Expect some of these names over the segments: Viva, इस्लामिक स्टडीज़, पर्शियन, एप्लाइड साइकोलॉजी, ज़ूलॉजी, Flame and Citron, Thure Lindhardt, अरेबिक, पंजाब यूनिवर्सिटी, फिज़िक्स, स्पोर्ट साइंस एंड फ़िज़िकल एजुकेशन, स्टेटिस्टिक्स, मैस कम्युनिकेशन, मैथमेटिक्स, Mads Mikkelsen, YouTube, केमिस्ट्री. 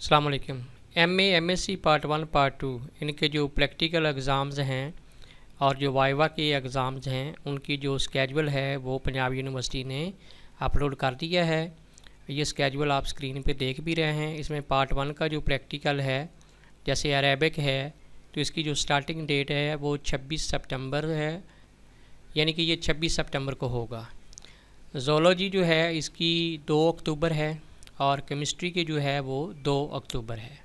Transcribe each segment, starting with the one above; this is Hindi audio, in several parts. अस्सलाम वालेकुम। M A C part 1 part 2 इनके जो प्रैक्टिकल एग्ज़ाम्स हैं और जो वाइवा के एग्ज़ाम्स हैं उनकी जो स्केड्यूल है वो पंजाब यूनिवर्सिटी ने अपलोड कर दिया है। ये स्केड्यूल आप स्क्रीन पे देख भी रहे हैं। इसमें पार्ट 1 का जो प्रैक्टिकल है जैसे अरेबिक है तो इसकी जो स्टार्टिंग डेट है वो 26 सितंबर है, यानी कि ये 26 सितंबर को होगा। ज़ूलॉजी जो है इसकी 2 अक्टूबर है और केमिस्ट्री की जो है वो 2 अक्टूबर है।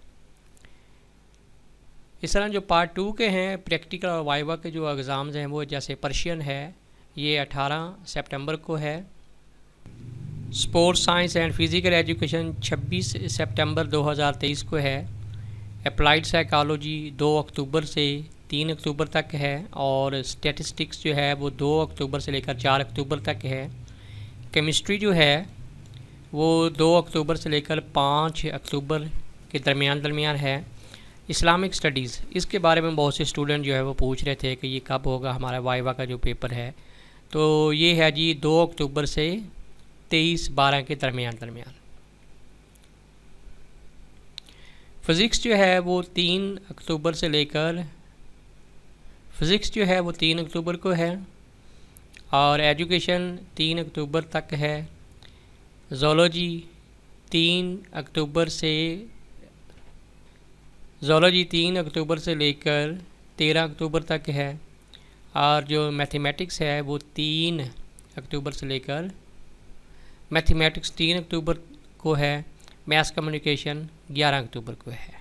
इस तरह जो पार्ट 2 के हैं प्रैक्टिकल और वाइवा के जो एग्ज़ाम्स हैं वो जैसे पर्शियन है ये 18 सितंबर को है, स्पोर्ट साइंस एंड फ़िज़िकल एजुकेशन 26 सितंबर 2023 को है, एप्लाइड साइकोलॉजी 2 अक्टूबर से 3 अक्टूबर तक है और स्टेटिस्टिक्स जो है वो 2 अक्टूबर से लेकर 4 अक्टूबर तक है। केमिस्ट्री जो है वो 2 अक्टूबर से लेकर 5 अक्टूबर के दरमियान है। इस्लामिक स्टडीज़ इसके बारे में बहुत से स्टूडेंट जो है वो पूछ रहे थे कि ये कब होगा हमारा वाइवा का जो पेपर है, तो ये है जी 2 अक्टूबर से 23-12 के दरमियान। फिज़िक्स जो है वो 3 अक्टूबर से लेकर को है और एजुकेशन 3 अक्टूबर तक है। ज़ूलॉजी 3 अक्टूबर से लेकर 13 अक्टूबर तक है और जो मैथमेटिक्स है वो 3 अक्टूबर से लेकर 3 अक्टूबर को है। मैस कम्युनिकेशन 11 अक्टूबर को है।